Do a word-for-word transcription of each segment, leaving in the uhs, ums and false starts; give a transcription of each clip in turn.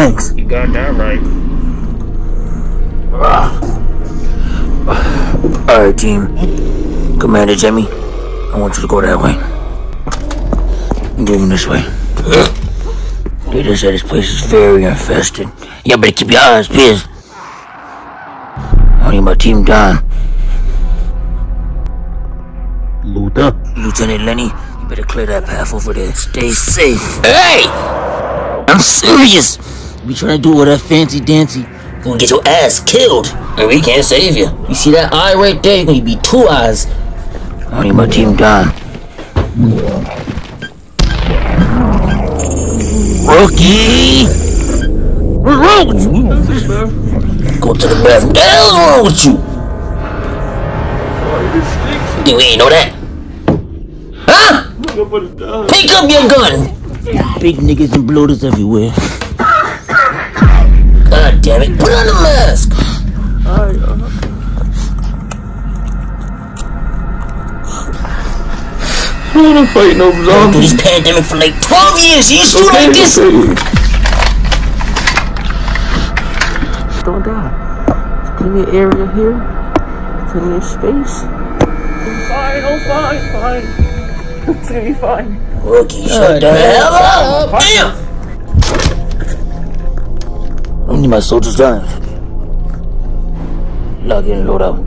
Thanks. You got that right. Alright, team. Commander Jimmy, I want you to go that way. I'm going this way. They just said this place is very infested. Y'all better keep your eyes peeled. I need my team down. Luther. Lieutenant Lenny, you better clear that path over there. Stay safe. Hey! I'm serious. You be trying to do all that fancy dancy, you're gonna get your ass killed. And we can't save you. You see that eye right there? You're gonna be two eyes. I need my team down. Rookie! What's wrong with you? Go to the bathroom. What's wrong with you? Oh, you ain't know that. Huh? Pick up your gun! Big niggas and bloaters everywhere. God damn it. Put on the mask! I, uh... I don't fight no zombies. I've been through this pandemic for like twelve years. You still okay, like this? Okay. Don't die. Give me an area here. Give me space. I'm fine, I'm fine, fine. It's gonna be fine. Rookie, shut the hell up! Damn! I need my soldiers down. Log in and load out.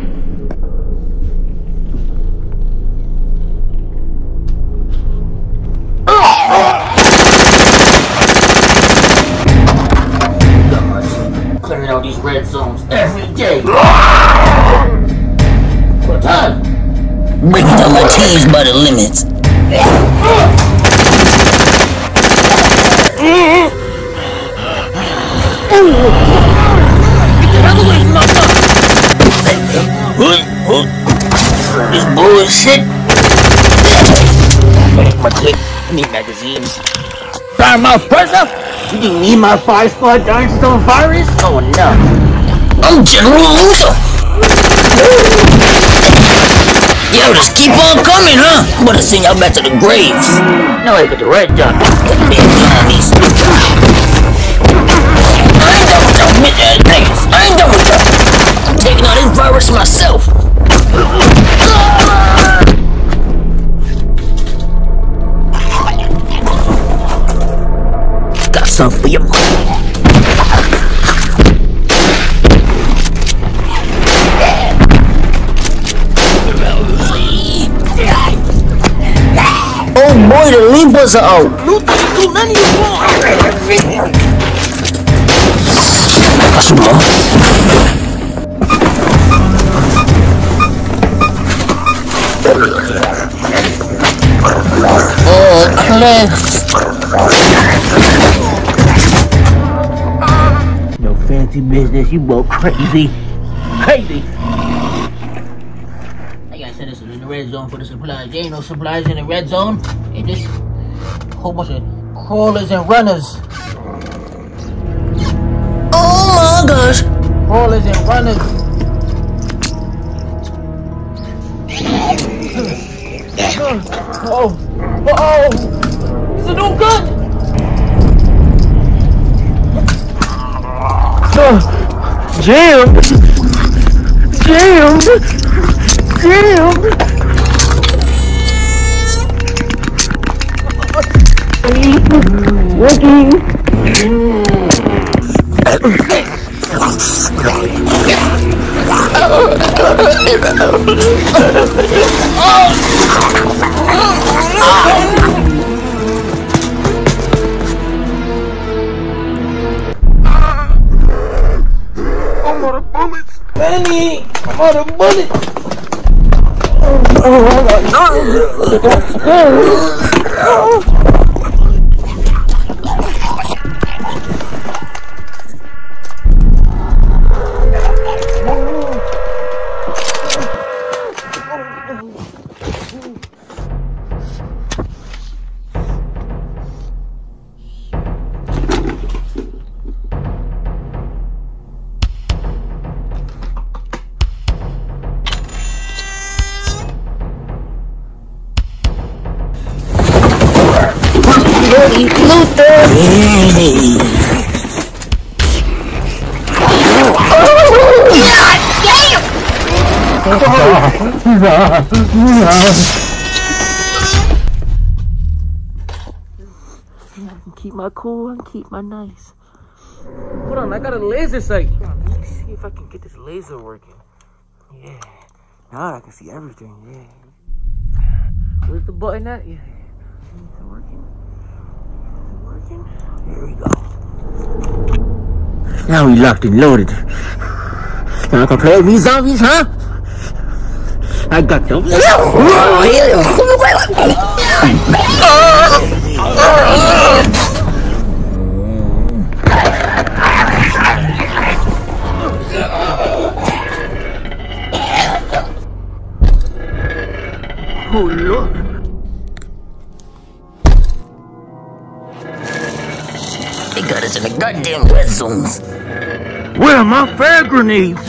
Clearing out these red zones every day. What time? Breaking down my teams by the limits. This bullshit. My clip. I need magazines. Fire my pressure? You didn't need my five squad Darnstone virus? Oh no. I'm General Luther. Yo, just keep on coming, huh? I'm about to send y'all back to the graves. No, I got the red dot. Goddamn zombies. I ain't done with y'all mid-ass niggas. I ain't done with y'all. I'm taking on this virus myself. Got something for you. Boy, the Limbas are out. Oh, Cliff. No fancy business, you both crazy. Crazy. Red zone for the supplies. There ain't no supplies in the red zone. It's just a whole bunch of crawlers and runners. Oh my gosh! Crawlers and runners. Oh, oh, oh! It's a new gun. Jammed, jammed, jammed. Rookie! I'm out of bullets! Benny! I'm out of bullets! Oh, I got none! Luther! Hey. See, I can keep my cool and keep my nice. Hold on, I got a laser sight. Let me see if I can get this laser working. Yeah. Now I can see everything. Yeah. Where's the button at? Yeah. Is it working? Is it working? Here we go. Now we locked and loaded. Now I can play with these zombies, huh? I got them. Oh, look. They got us in the goddamn wet zones. Where are my fire grenades?